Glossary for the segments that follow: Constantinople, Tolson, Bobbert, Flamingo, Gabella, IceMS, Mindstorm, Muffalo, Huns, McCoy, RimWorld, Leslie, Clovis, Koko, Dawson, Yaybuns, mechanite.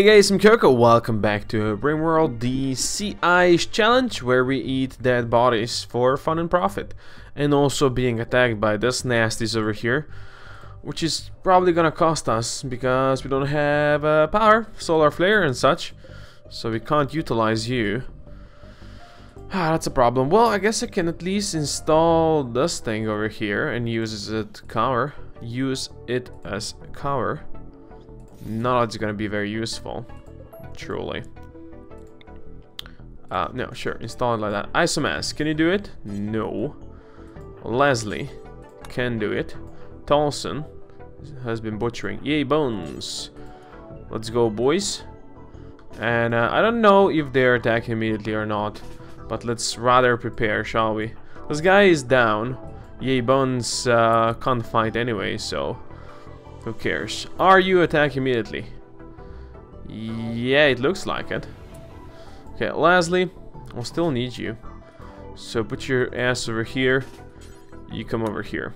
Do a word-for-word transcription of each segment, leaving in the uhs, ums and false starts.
Hey guys, I'm Koko, welcome back to RimWorld, the sea ice challenge where we eat dead bodies for fun and profit. And also being attacked by this nasties over here, which is probably gonna cost us because we don't have uh, power, solar flare and such. So we can't utilize you. Ah, that's a problem. Well, I guess I can at least install this thing over here and use it cover. Use it as cover. Not it's gonna be very useful, truly. Uh, no, sure, install it like that. IceMS, can you do it? No. Leslie can do it. Tolson has been butchering. Yaybuns. Let's go, boys. And uh, I don't know if they're attacking immediately or not, but let's rather prepare, shall we? This guy is down. Yaybuns uh, can't fight anyway, so. Who cares? Are you attacking immediately? Yeah, it looks like it. Okay, Leslie, I'll still need you. So put your ass over here. You come over here.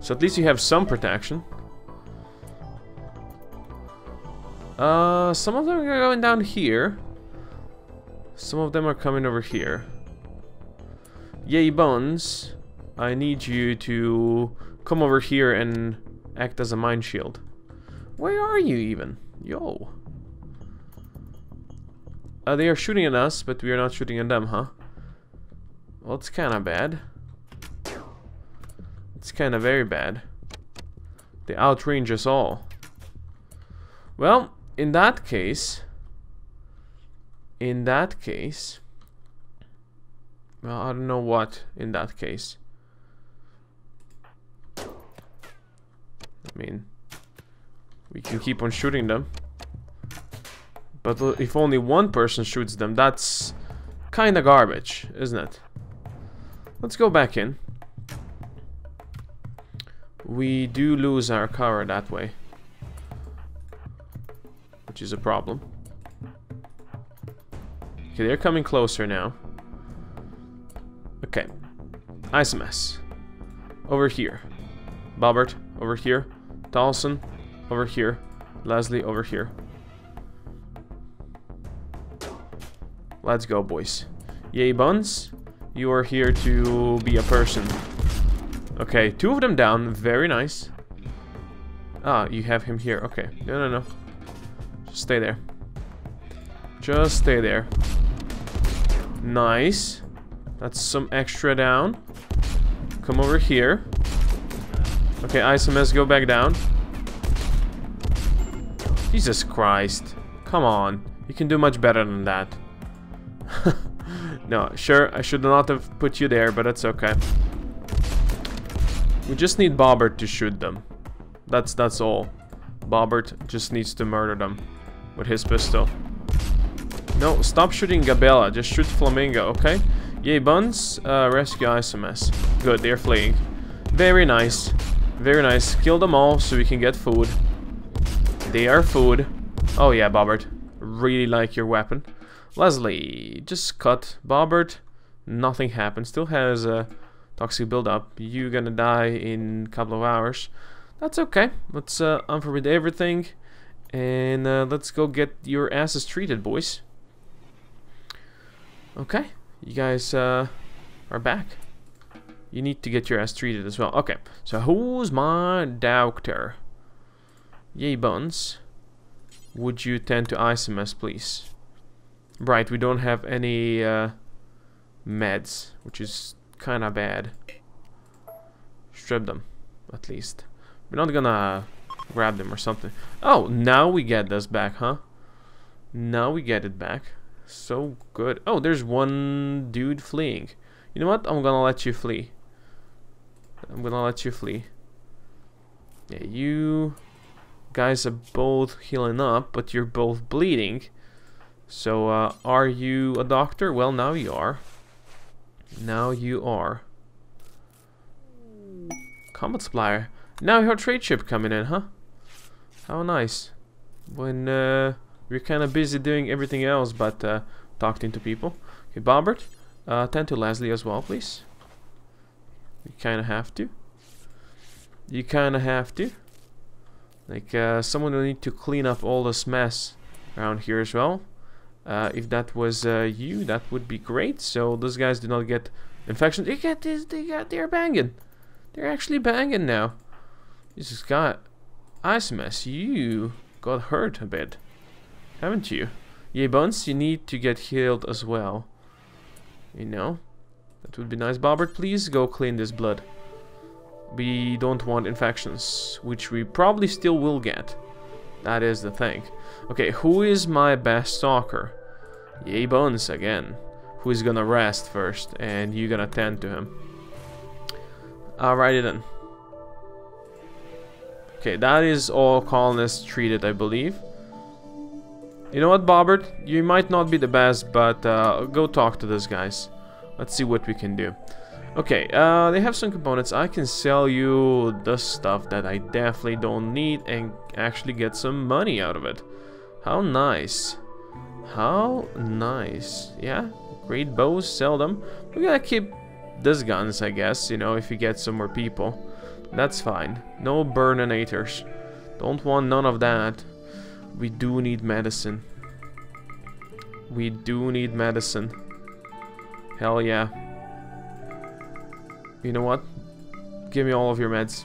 So at least you have some protection. Uh, some of them are going down here. Some of them are coming over here. Yaybuns, I need you to come over here and act as a mind shield. Where are you even? Yo. Uh, they are shooting at us, but we are not shooting at them, huh? Well, it's kind of bad. It's kind of very bad. They outrange us all. Well, in that case... In that case... Well, I don't know what in that case. I mean, we can keep on shooting them, but if only one person shoots them, that's kind of garbage, isn't it? Let's go back in. We do lose our cover that way, which is a problem. Okay, they're coming closer now. Okay, IceMS over here, Bobbert over here, Dawson over here, Leslie over here. Let's go, boys. Yaybuns, you are here to be a person. Okay, two of them down. Very nice. Ah, you have him here. Okay. No, no, no. Just stay there. Just stay there. Nice. That's some extra down. Come over here. Okay, IceMS, go back down. Jesus Christ. Come on. You can do much better than that. No, sure, I should not have put you there, but that's okay. We just need Bobbert to shoot them. That's that's all. Bobbert just needs to murder them with his pistol. No, stop shooting Gabella. Just shoot Flamingo, okay? Yaybuns, uh, rescue IceMS. Good, they're fleeing. Very nice. Very nice. Kill them all so we can get food. They are food. Oh yeah, Bobbert. Really like your weapon. Leslie, just cut Bobbert. Nothing happened. Still has a toxic buildup. You're gonna die in a couple of hours. That's okay. Let's uh, unforbid everything. And uh, let's go get your asses treated, boys. Okay. You guys uh, are back. You need to get your ass treated as well. Okay, so who's my doctor? Yaybuns, would you tend to IceMS, please? Right, we don't have any uh, meds, which is kind of bad. Strip them, at least. We're not gonna grab them or something. Oh, now we get this back, huh? Now we get it back. So good. Oh, there's one dude fleeing. You know what? I'm gonna let you flee. I'm gonna let you flee. Yeah, you guys are both healing up, but you're both bleeding. So, uh, are you a doctor? Well, now you are. Now you are. Combat supplier. Now your trade ship coming in, huh? How nice. When uh, we're kind of busy doing everything else but uh, talking to people. Okay, Bobbert, uh, tend to Leslie as well, please. You kind of have to. You kind of have to. Like, uh, someone will need to clean up all this mess around here as well. Uh, if that was uh, you, that would be great. So those guys do not get infection. They get this. They got. They're banging. They're actually banging now. You just got IceMS. You got hurt a bit, haven't you? Yaybuns, you need to get healed as well. You know, that would be nice. Bobbert, please go clean this blood. We don't want infections, which we probably still will get. That is the thing. Okay, who is my best stalker? Yaybuns again. Who is gonna rest first, and you're gonna tend to him. Alrighty then. Okay, that is all colonists treated, I believe. You know what, Bobbert? You might not be the best, but uh, go talk to those guys. Let's see what we can do. Okay, uh, they have some components. I can sell you the stuff that I definitely don't need and actually get some money out of it. How nice. How nice. Yeah, great bows, sell them. We're gonna keep these guns, I guess, you know, if you get some more people. That's fine. No burninators. Don't want none of that. We do need medicine. We do need medicine. Hell yeah. You know what? Give me all of your meds.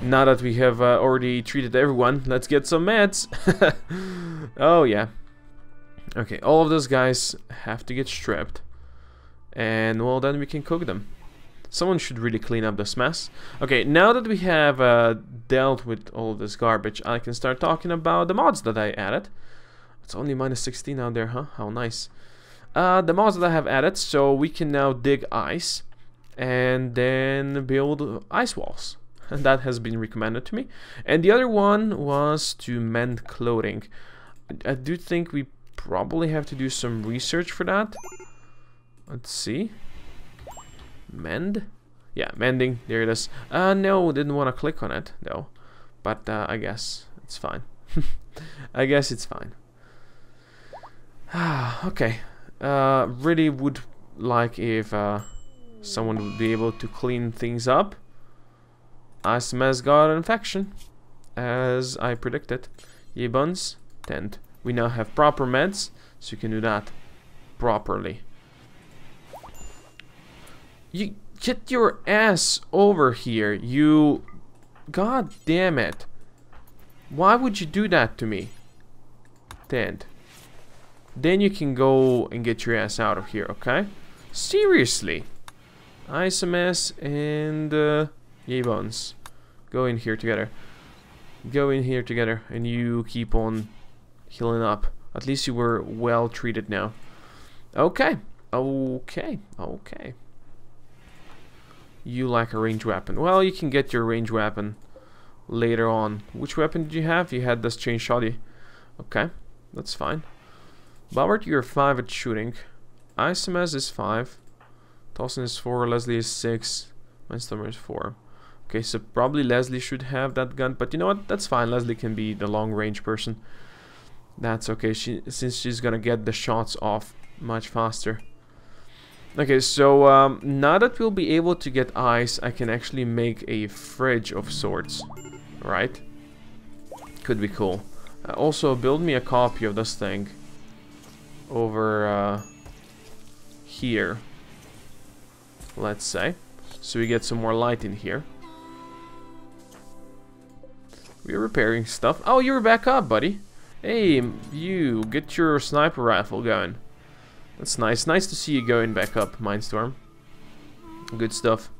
Now that we have uh, already treated everyone, let's get some meds. Oh yeah. Okay, all of those guys have to get stripped. And well, then we can cook them. Someone should really clean up this mess. Okay, now that we have uh, dealt with all of this garbage, I can start talking about the mods that I added. It's only minus sixteen out there, huh? How nice. Uh, the mods that I have added, so we can now dig ice and then build ice walls. And that has been recommended to me. And the other one was to mend clothing. I do think we probably have to do some research for that. Let's see. Mend? Yeah, mending. There it is. Uh, no, didn't want to click on it, though. But uh, I guess it's fine. I guess it's fine. Ah, okay. Uh, really would like if uh, someone would be able to clean things up. IceMS got an infection, as I predicted. Yaybuns, tent. We now have proper meds, so you can do that properly. You get your ass over here, you... God damn it. Why would you do that to me? Tent. Then you can go and get your ass out of here, okay? Seriously. IceMS and uh, Yaybuns. Go in here together. Go in here together and you keep on healing up. At least you were well treated now. Okay. Okay. Okay. You lack a range weapon. Well, you can get your range weapon later on. Which weapon did you have? You had this chain shoddy. Okay. That's fine. Bobbert, you're five at shooting. IceMS is five. Dawson is four. Leslie is six. Mindstorm is four. Okay, so probably Leslie should have that gun. But you know what? That's fine. Leslie can be the long-range person. That's okay, she, since she's gonna get the shots off much faster. Okay, so um, now that we'll be able to get ice, I can actually make a fridge of sorts. Right? Could be cool. Uh, also, build me a copy of this thing. Over uh, here, let's say, so we get some more light in here. We're repairing stuff. Oh, you're back up, buddy. Hey, you, get your sniper rifle going. That's nice. Nice to see you going back up, Mindstorm. Good stuff.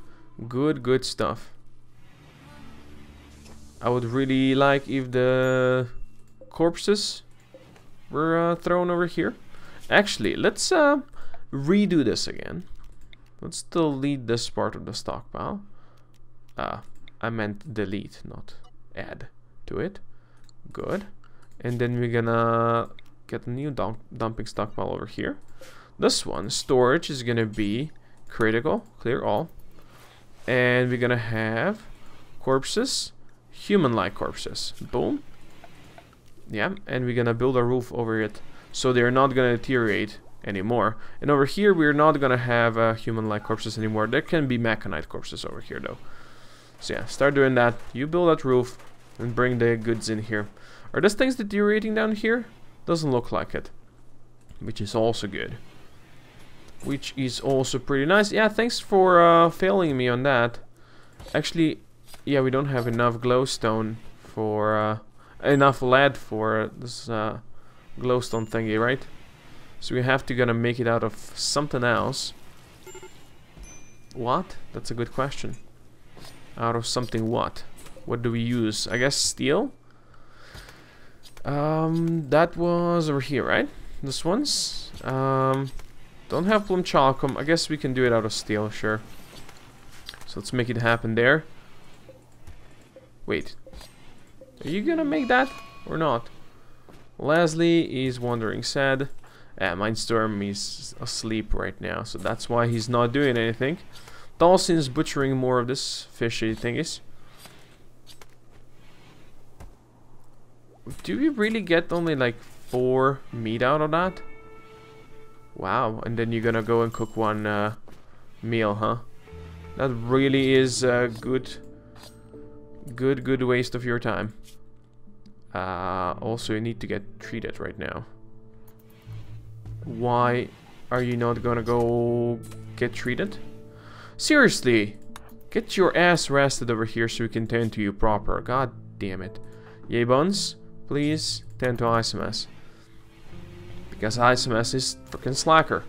Good, good stuff. I would really like if the corpses were uh, thrown over here. Actually, let's uh, redo this again. Let's delete this part of the stockpile. Uh, I meant delete, not add to it. Good. And then we're gonna get a new dump dumping stockpile over here. This one, storage, is gonna be critical, clear all. And we're gonna have corpses, human-like corpses. Boom. Yeah, and we're gonna build a roof over it. So they're not gonna deteriorate anymore. And over here we're not gonna have uh, human-like corpses anymore. There can be mechanite corpses over here though. So yeah, start doing that. You build that roof and bring the goods in here. Are those things deteriorating down here? Doesn't look like it. Which is also good. Which is also pretty nice. Yeah, thanks for uh, failing me on that. Actually, yeah, we don't have enough glowstone for... Uh, enough lead for this uh, glowstone thingy, right? So we have to gonna make it out of something else. What? That's a good question. Out of something what? What do we use? I guess steel? Um, that was over here, right? This one's. Um, don't have plum chalcum. I guess we can do it out of steel, sure. So let's make it happen there. Wait. Are you gonna make that or not? Leslie is wandering sad. Ah, Mindstorm is asleep right now, so that's why he's not doing anything. Dawson is butchering more of this fishy thingies. Do we really get only like four meat out of that? Wow, and then you're gonna go and cook one uh, meal, huh? That really is a good, good, good waste of your time. Uh, also, you need to get treated right now. Why are you not gonna go get treated? Seriously, get your ass rested over here so we can tend to you proper. God damn it. Yaybuns, please tend to IceMS. Because IceMS is freaking slacker.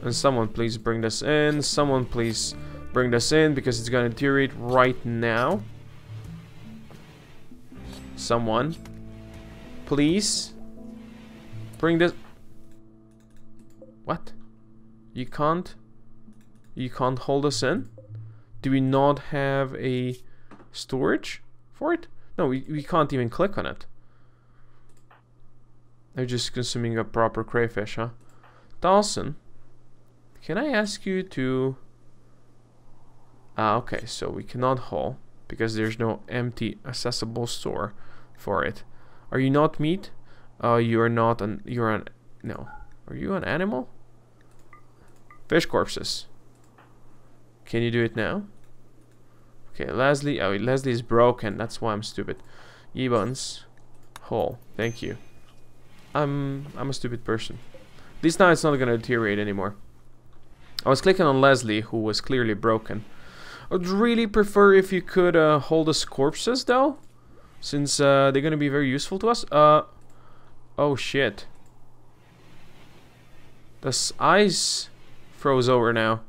And someone please bring this in. Someone please bring this in because it's gonna deteriorate right now. Someone, please. Bring this. What? You can't. You can't hold us in? Do we not have a storage for it? No, we, we can't even click on it. They're just consuming a proper crayfish, huh? Dawson, can I ask you to. Ah, okay, so we cannot haul because there's no empty accessible store for it. Are you not meat? Uh, you're not an, you're an, no. Are you an animal? Fish corpses. Can you do it now? Okay, Leslie, oh, Leslie is broken, that's why I'm stupid. Yaybuns, whole, thank you. I'm, I'm a stupid person. At least now it's not gonna deteriorate anymore. I was clicking on Leslie, who was clearly broken. I'd really prefer if you could uh, hold us corpses though, since uh, they're gonna be very useful to us. Uh. Oh shit. This ice froze over now.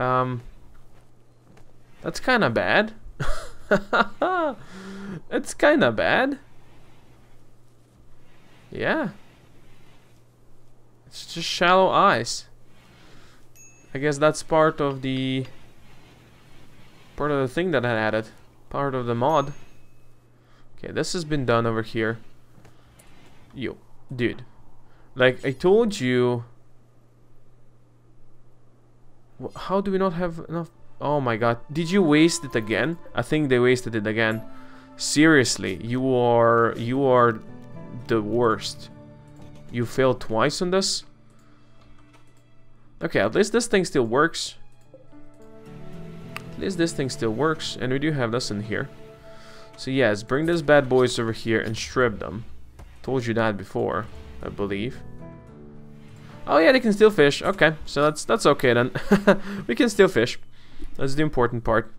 Um That's kinda bad. It's kinda bad. Yeah. It's just shallow ice. I guess that's part of the part of the thing that I added. Part of the mod. Okay, this has been done over here. Yo, dude. Like, I told you... How do we not have enough... Oh my god. Did you waste it again? I think they wasted it again. Seriously, you are... You are the worst. You failed twice on this? Okay, at least this thing still works. At least this thing still works. And we do have this in here. So yes, bring these bad boys over here and strip them. Told you that before, I believe. Oh yeah, they can still fish. Okay, so that's that's okay then. We can still fish. That's the important part.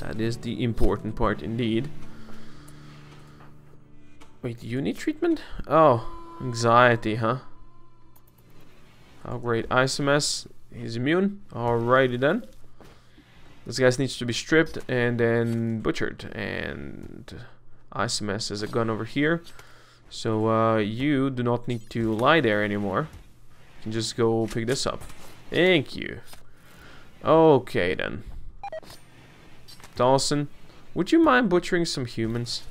That is the important part indeed. Wait, you need treatment? Oh, anxiety, huh? Oh great, IceMS is immune. Alrighty then. This guy needs to be stripped and then butchered. And IceMS has a gun over here. So uh, you do not need to lie there anymore. You can just go pick this up. Thank you. Okay then. Dawson, would you mind butchering some humans?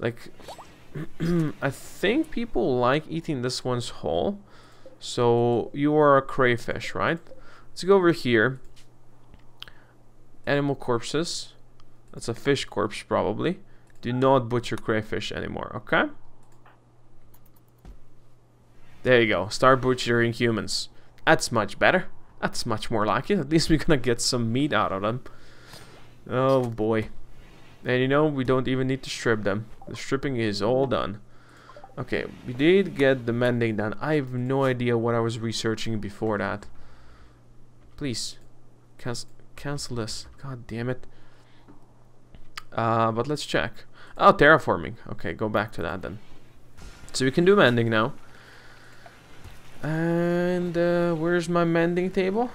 Like, I think people like eating this one's whole. So you are a crayfish, right? Let's go over here. Animal corpses. That's a fish corpse probably. Do not butcher crayfish anymore, okay? There you go. Start butchering humans. That's much better. That's much more like it. At least we're gonna get some meat out of them. Oh boy. And you know, we don't even need to strip them. The stripping is all done. Okay, we did get the mending done. I have no idea what I was researching before that. Please, cancel, cancel this. God damn it. Uh, but let's check. Oh, terraforming. Okay, go back to that then. So we can do mending now. And uh, where's my mending table?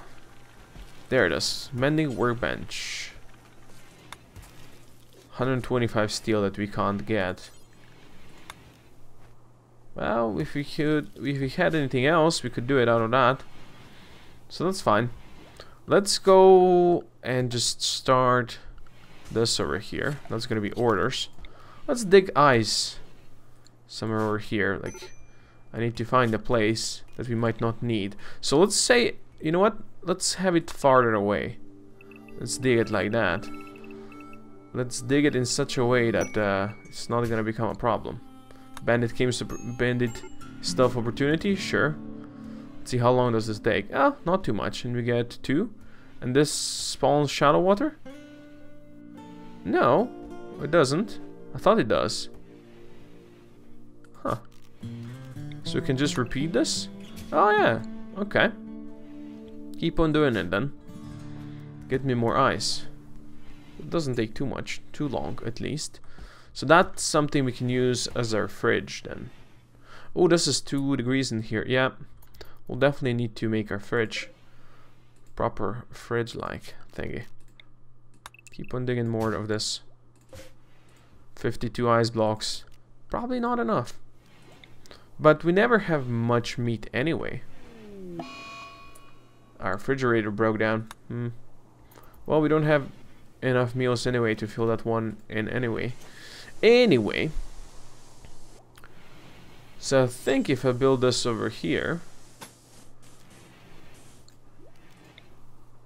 There it is. Mending workbench. one hundred twenty-five steel that we can't get. Well, if we could, if we had anything else, we could do it out of that. So that's fine. Let's go and just start this over here. That's gonna be orders. Let's dig ice somewhere over here. Like, I need to find a place that we might not need. So let's say, you know what? Let's have it farther away. Let's dig it like that. Let's dig it in such a way that uh, it's not gonna become a problem. Bandit games, bandit stuff opportunity, sure. Let's see how long does this take. Ah, not too much, and we get two. And this spawns shadow water? No, it doesn't. I thought it does. Huh. So we can just repeat this? Oh yeah, okay. Keep on doing it then. Get me more ice. It doesn't take too much, too long at least. So that's something we can use as our fridge then. Oh, this is two degrees in here. Yeah, we'll definitely need to make our fridge proper fridge-like thingy. Keep on digging more of this. fifty-two ice blocks. Probably not enough. But we never have much meat anyway. Our refrigerator broke down. Hmm. Well, we don't have enough meals anyway to fill that one in anyway. Anyway, so I think if I build this over here,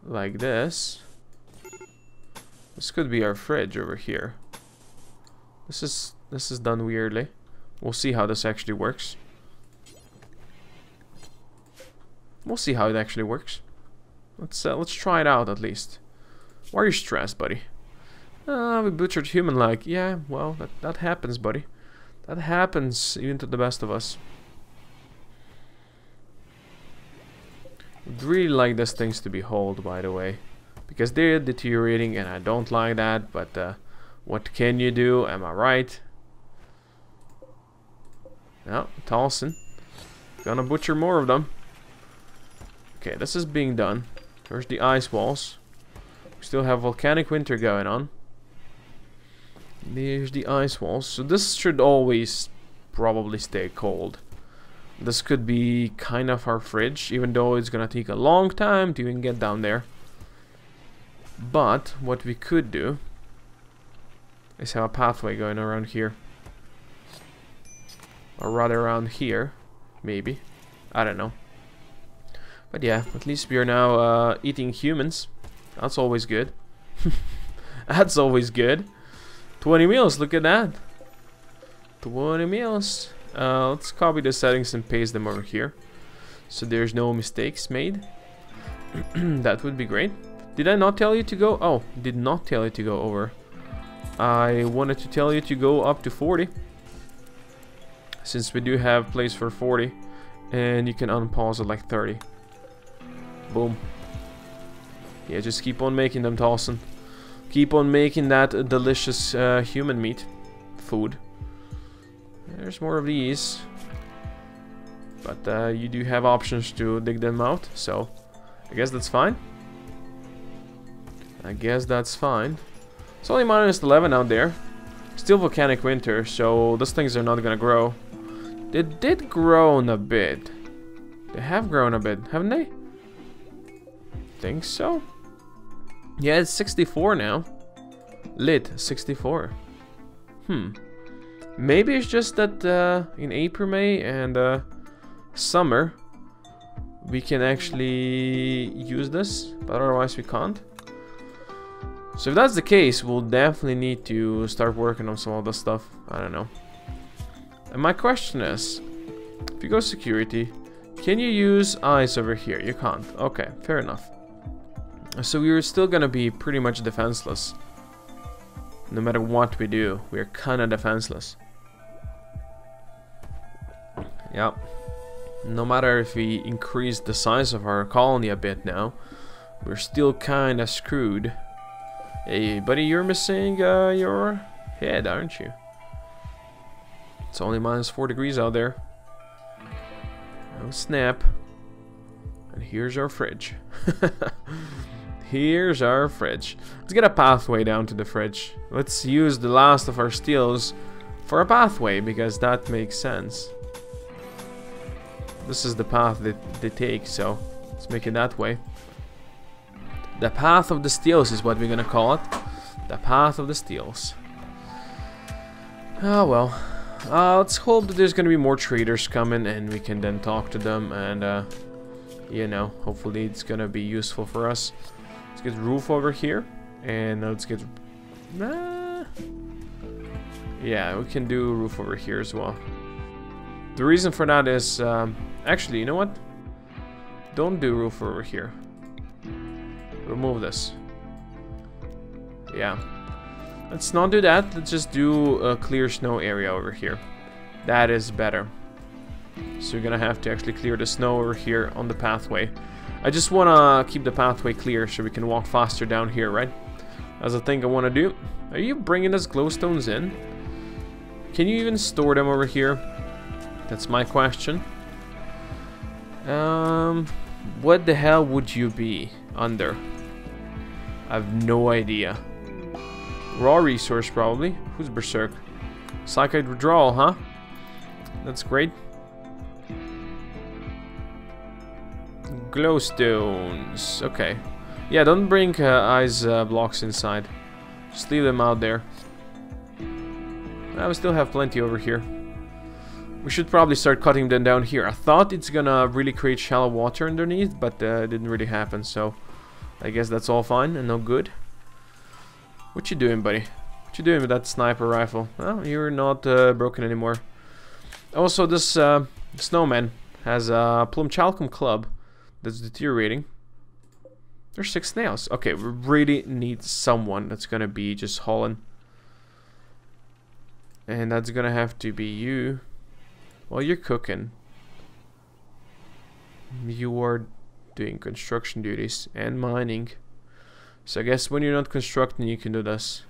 like this, this could be our fridge over here. This is this is done weirdly. We'll see how this actually works. We'll see how it actually works. Let's uh, let's try it out at least. Why are you stressed, buddy? Uh, we butchered human-like. Yeah, well, that, that happens, buddy. That happens even to the best of us. I'd really like these things to be whole, by the way. Because they're deteriorating, and I don't like that, but uh, what can you do? Am I right? No, Tolson. Gonna butcher more of them. Okay, this is being done. There's the ice walls. Still have volcanic winter going on. There's the ice walls. So this should always probably stay cold. This could be kind of our fridge, even though it's gonna take a long time to even get down there. But what we could do is have a pathway going around here, or rather around here, maybe, I don't know. But yeah, at least we are now uh, eating humans. That's always good. That's always good. twenty meals, look at that. twenty meals. Uh, let's copy the settings and paste them over here. So there's no mistakes made. That would be great. Did I not tell you to go? Oh, did not tell you to go over. I wanted to tell you to go up to forty. Since we do have place for forty. And you can unpause at like thirty. Boom. Yeah, just keep on making them, Dawson. Keep on making that delicious uh, human meat food. There's more of these. But uh, you do have options to dig them out, so I guess that's fine. I guess that's fine. It's only minus eleven out there. Still volcanic winter, so those things are not gonna grow. They did grow a bit. They have grown a bit, haven't they? Think so. Yeah, it's sixty-four now. Lit, sixty-four. Hmm. Maybe it's just that uh, in April, May, and uh, summer, we can actually use this, but otherwise we can't. So if that's the case, we'll definitely need to start working on some of this stuff. I don't know. And my question is, if you go security, can you use ice over here? You can't. Okay, fair enough. So we were still gonna be pretty much defenseless. no matter what we do, we are kind of defenseless. Yeah. No matter if we increase the size of our colony a bit now, we're still kind of screwed. Hey, buddy, you're missing uh, your head, aren't you? It's only minus four degrees out there. Oh, snap. And here's our fridge. Here's our fridge. Let's get a pathway down to the fridge. Let's use the last of our steels for a pathway, because that makes sense. This is the path that they take, so let's make it that way. The path of the steels is what we're gonna call it. The path of the steels. Oh well. Uh, let's hope that there's gonna be more traders coming and we can then talk to them, and uh, you know, hopefully it's gonna be useful for us. Let's get roof over here, and let's get... Uh, yeah, we can do roof over here as well. The reason for that is... Um, actually, you know what? Don't do roof over here. Remove this. Yeah. Let's not do that. Let's just do a clear snow area over here. That is better. So you're gonna have to actually clear the snow over here on the pathway. I just wanna keep the pathway clear so we can walk faster down here, right? That's the thing I wanna do. Are you bringing us glowstones in? Can you even store them over here? That's my question. Um, what the hell would you be under? I have no idea. Raw resource, probably. Who's Berserk? Psychic withdrawal, huh? That's great. Glowstones. Okay. Yeah, don't bring uh, ice uh, blocks inside. Just leave them out there. I will still have plenty over here. We should probably start cutting them down here. I thought it's gonna really create shallow water underneath, but uh, it didn't really happen, so I guess that's all fine and no good. What you doing, buddy? What you doing with that sniper rifle? Well, you're not uh, broken anymore. Also, this uh, snowman has a plum chalcum club that's deteriorating. There's six snails. Okay, we really need someone that's gonna be just hauling. And that's gonna have to be you. While you're cooking, you are doing construction duties and mining. So I guess when you're not constructing, you can do this.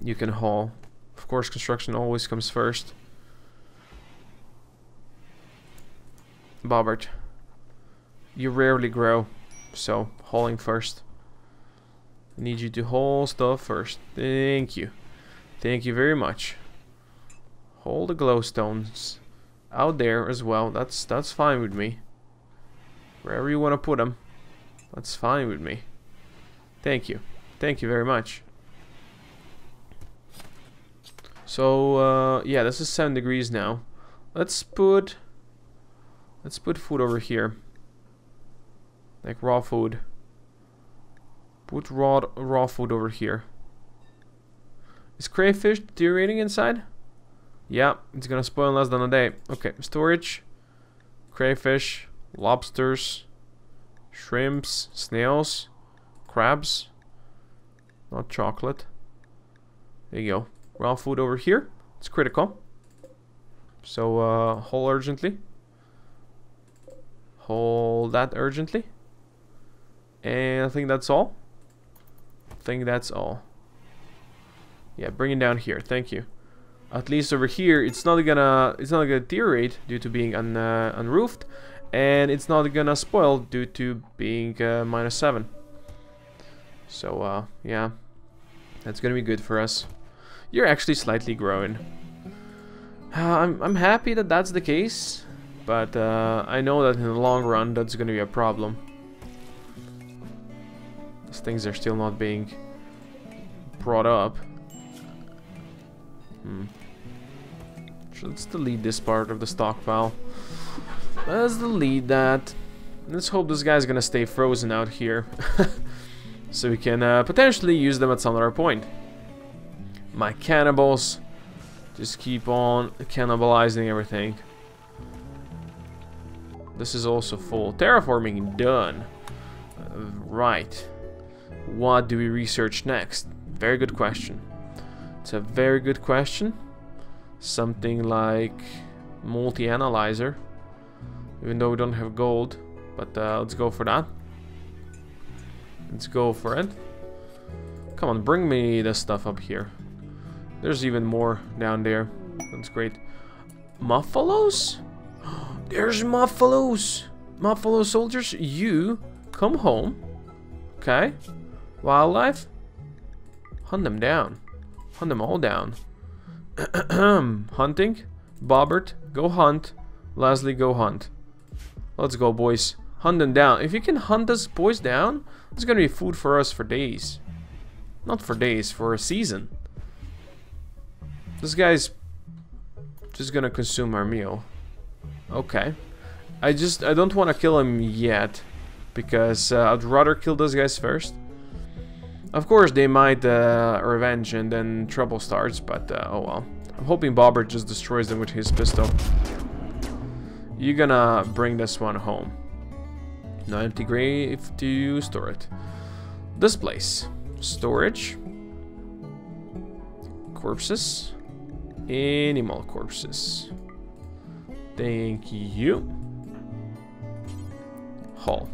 You can haul. Of course, construction always comes first. Bobbert, you rarely grow, so hauling first. I need you to haul stuff first. Thank you. Thank you very much. All the glowstones out there as well. That's that's fine with me. Wherever you want to put them, that's fine with me. Thank you, thank you very much. So uh, yeah, this is seven degrees now. Let's put let's put food over here, like raw food. Put raw raw food over here. Is crayfish deteriorating inside? Yeah, it's gonna spoil in less than a day. Okay, storage, crayfish, lobsters, shrimps, snails, crabs, not chocolate. There you go. Raw food over here. It's critical. So, uh, haul urgently. Haul that urgently. And I think that's all. I think that's all. Yeah, bring it down here. Thank you. At least over here, it's not gonna it's not gonna deteriorate due to being un, uh, unroofed, and it's not gonna spoil due to being uh, minus seven. So uh, yeah, that's gonna be good for us. You're actually slightly growing. Uh, I'm I'm happy that that's the case, but uh, I know that in the long run that's gonna be a problem. These things are still not being brought up. Hmm. So let's delete this part of the stockpile. Let's delete that. Let's hope this guy's gonna stay frozen out here. So we can uh, potentially use them at some other point. My cannibals just keep on cannibalizing everything. This is also full. Terraforming done. Uh, right. What do we research next? Very good question. It's a very good question. Something like multi-analyzer, even though we don't have gold, but uh, let's go for that. Let's go for it. Come on, bring me the stuff up here. There's even more down there. That's great. Muffalos? There's muffalos! Muffalo soldiers, you come home. Okay. Wildlife. Hunt them down. Hunt them all down. Hunting. Bobbert, go hunt. Leslie, go hunt. Let's go, boys. Hunt them down. If you can hunt us boys down, there's gonna be food for us for days. Not for days, for a season. This guy's just gonna consume our meal. Okay. I just, I don't want to kill him yet, because uh, I'd rather kill those guys first. Of course, they might uh, revenge and then trouble starts, but uh, oh well. I'm hoping Bobbert just destroys them with his pistol. You're gonna bring this one home. No empty grave to store it. This place. Storage. Corpses. Animal corpses. Thank you. Hall.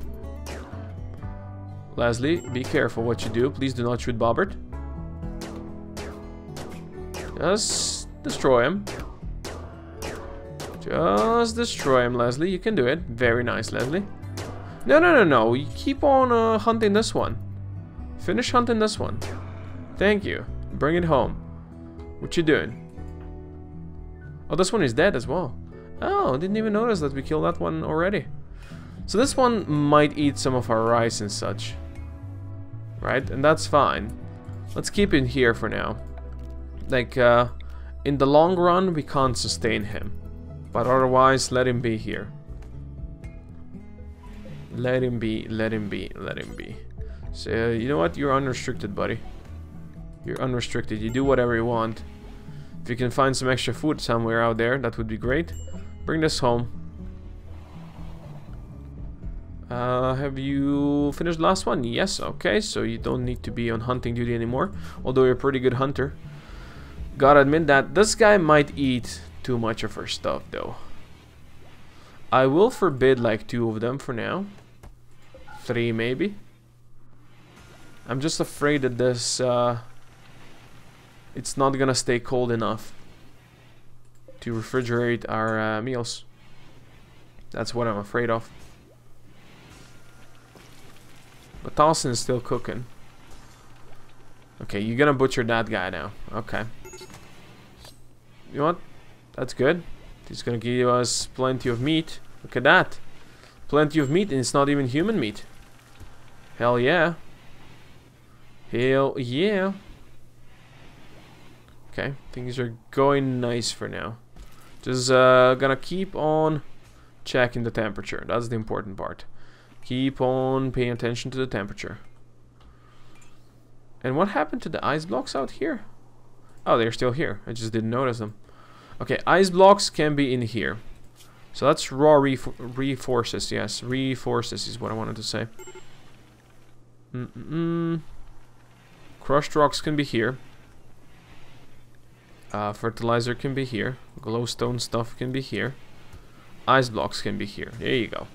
Leslie, be careful what you do. Please do not shoot Bobbert. Just destroy him. Just destroy him, Leslie. You can do it. Very nice, Leslie. No, no, no, no. You keep on uh, hunting this one. Finish hunting this one. Thank you. Bring it home. What you doing? Oh, this one is dead as well. Oh, didn't even notice that we killed that one already. So this one might eat some of our rice and such, right? And that's fine. Let's keep him here for now. Like, uh, in the long run, we can't sustain him. But otherwise, let him be here. Let him be, let him be, let him be. So, uh, you know what? You're unrestricted, buddy. You're unrestricted. You do whatever you want. If you can find some extra food somewhere out there, that would be great. Bring this home. Uh, have you finished the last one? Yes, okay, so you don't need to be on hunting duty anymore, although you're a pretty good hunter. Gotta admit that this guy might eat too much of her stuff, though. I will forbid like two of them for now. Three, maybe. I'm just afraid that this, uh... it's not gonna stay cold enough to refrigerate our uh, meals. That's what I'm afraid of. But Tolson is still cooking. Okay, you're gonna butcher that guy now. Okay. You know what? That's good. He's gonna give us plenty of meat. Look at that. Plenty of meat, and it's not even human meat. Hell yeah. Hell yeah. Okay, things are going nice for now. Just uh, gonna keep on checking the temperature. That's the important part. Keep on paying attention to the temperature. And what happened to the ice blocks out here? Oh, they're still here. I just didn't notice them. Okay, ice blocks can be in here. So that's raw reinforces. Yes, reinforces is what I wanted to say. Mm-mm-mm. Crushed rocks can be here. Uh, fertilizer can be here. Glowstone stuff can be here. Ice blocks can be here. There you go.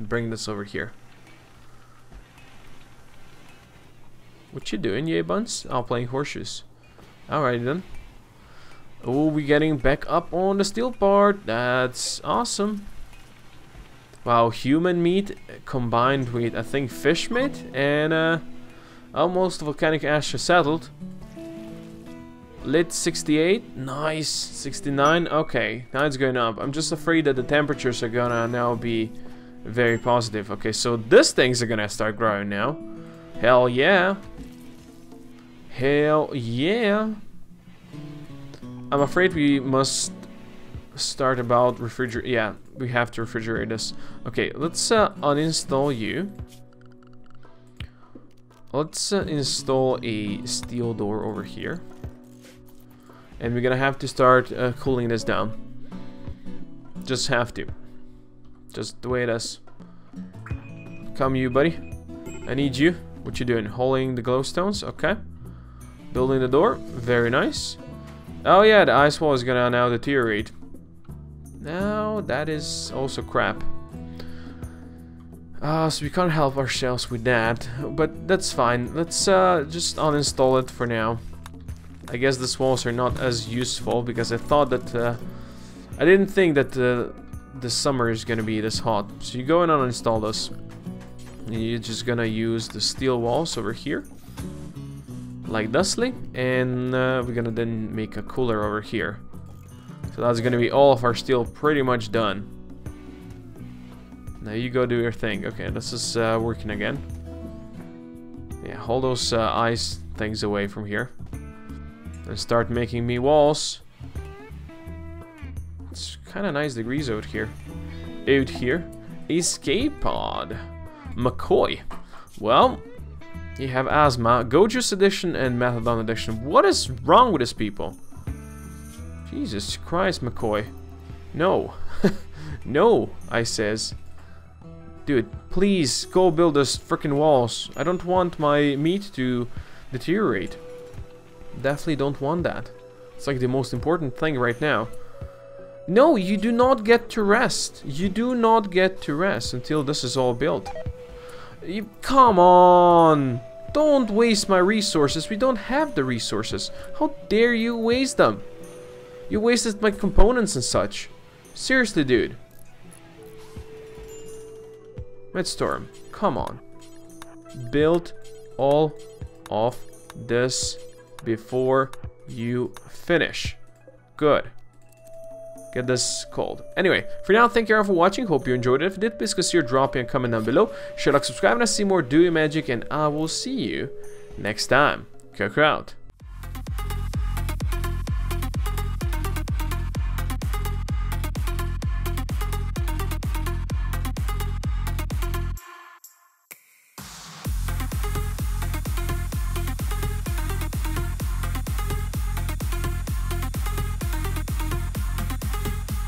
Bring this over here. What you doing, Yaybuns? Oh, playing horseshoes. Alright then. Oh, we're getting back up on the steel part. That's awesome. Wow, human meat combined with, I think, fish meat and uh, almost volcanic ash settled. Lit sixty-eight. Nice. sixty-nine. Okay, now it's going up. I'm just afraid that the temperatures are gonna now be very positive. Okay, so these things are gonna start growing now. Hell yeah. Hell yeah. I'm afraid we must start about refrigerate. Yeah, we have to refrigerate this. Okay, let's uh, uninstall you. Let's uh, install a steel door over here. And we're gonna have to start uh, cooling this down. Just have to. Just the way it is. Come you, buddy. I need you. What you doing? Holding the glowstones? Okay. Building the door. Very nice. Oh yeah, the ice wall is gonna now deteriorate. Now that is also crap. Uh, so we can't help ourselves with that. But that's fine. Let's uh, just uninstall it for now. I guess the walls are not as useful because I thought that... Uh, I didn't think that uh, the summer is gonna be this hot. So you go and uninstall this. You're just gonna use the steel walls over here. Like Leslie. And uh, we're gonna then make a cooler over here. So that's gonna be all of our steel pretty much done. Now you go do your thing. Okay, this is uh, working again. Yeah, hold those uh, ice things away from here. And start making me walls. It's kind of nice degrees out here. Out here. Escape pod. McCoy. Well, you have asthma. Goju's edition and Methadone edition. What is wrong with these people? Jesus Christ, McCoy. No. No, I says. Dude, please go build us frickin' walls. I don't want my meat to deteriorate. Definitely don't want that. It's like the most important thing right now. No, you do not get to rest. You do not get to rest until this is all built. You, come on. Don't waste my resources. We don't have the resources. How dare you waste them? You wasted my components and such. Seriously, dude. Mindstorm, come on. Build all of this before you finish. Good. Get this cold. Anyway, for now, thank you all for watching. Hope you enjoyed it. If you did, please consider dropping a comment down below. Share, like, subscribe, and I see more Do Your Magic, and I will see you next time. Koko out.